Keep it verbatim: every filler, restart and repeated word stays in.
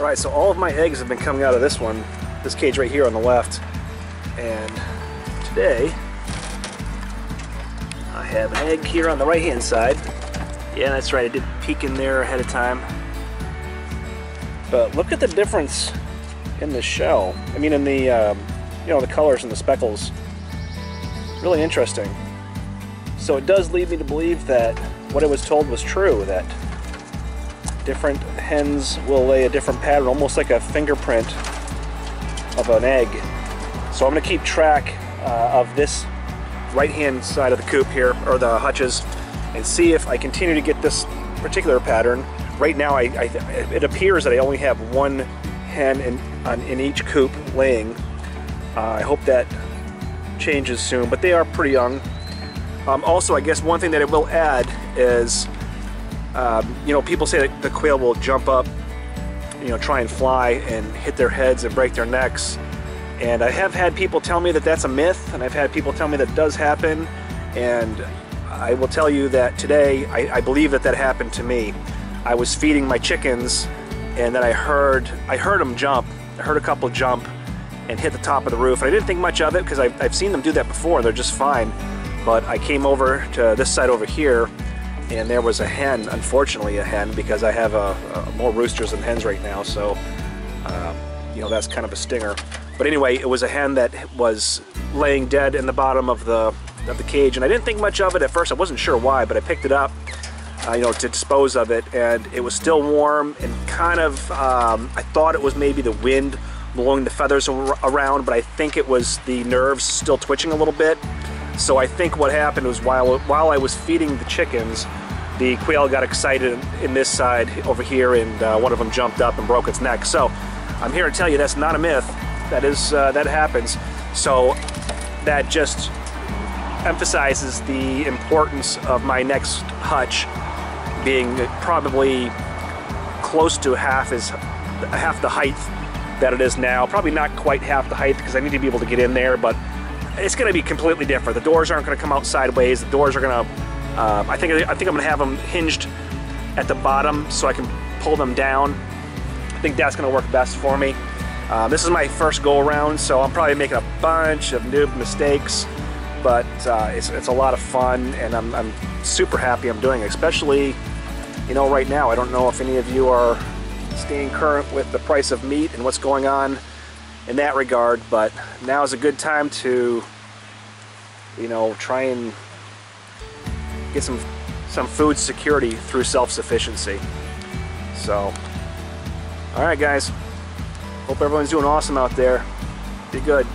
All right, so all of my eggs have been coming out of this one, this cage right here on the left. And today, I have an egg here on the right-hand side. Yeah, that's right, I did peek in there ahead of time. But look at the difference in the shell. I mean, in the, um, you know, the colors and the speckles. Really interesting. So it does lead me to believe that what I was told was true, that different hens will lay a different pattern, almost like a fingerprint of an egg. So I'm going to keep track uh, of this right-hand side of the coop here, or the hutches, and see if I continue to get this particular pattern. Right now, I, I, it appears that I only have one hen in, on, in each coop laying. Uh, I hope that changes soon, but they are pretty young. Um, also, I guess one thing that I will add is, um, you know, people say that the quail will jump up, you know, try and fly and hit their heads and break their necks. And I have had people tell me that that's a myth, and I've had people tell me that does happen. And I will tell you that today, I, I believe that that happened to me. I was feeding my chickens, and then I heard I heard them jump. I heard a couple jump and hit the top of the roof. And I didn't think much of it because I've, I've seen them do that before. They're just fine. But I came over to this side over here, and there was a hen, unfortunately a hen, because I have a, a more roosters than hens right now, so uh, you know, that's kind of a stinger. But anyway, it was a hen that was laying dead in the bottom of the of the cage, and I didn't think much of it at first. I wasn't sure why, but I picked it up, uh, you know, to dispose of it, and it was still warm and kind of, um, I thought it was maybe the wind blowing the feathers around, but I think it was the nerves still twitching a little bit. So I think what happened was while while I was feeding the chickens, the quail got excited in this side over here, and uh, one of them jumped up and broke its neck. So I'm here to tell you that's not a myth. That is uh, that happens. So that just emphasizes the importance of my next hutch being probably close to half is half the height that it is now. Probably not quite half the height because I need to be able to get in there, but it's going to be completely different. The doors aren't going to come out sideways. The doors are going to, uh, I think I think I'm going to have them hinged at the bottom so I can pull them down. I think that's going to work best for me. Uh, this is my first go around, so I'm probably making a bunch of noob mistakes, but uh, it's, it's a lot of fun, and I'm, I'm super happy I'm doing it, especially, you know, right now. I don't know if any of you are staying current with the price of meat and what's going on in that regard, but now is a good time to, you know, try and get some some food security through self-sufficiency. So, all right, guys, hope everyone's doing awesome out there. Be good.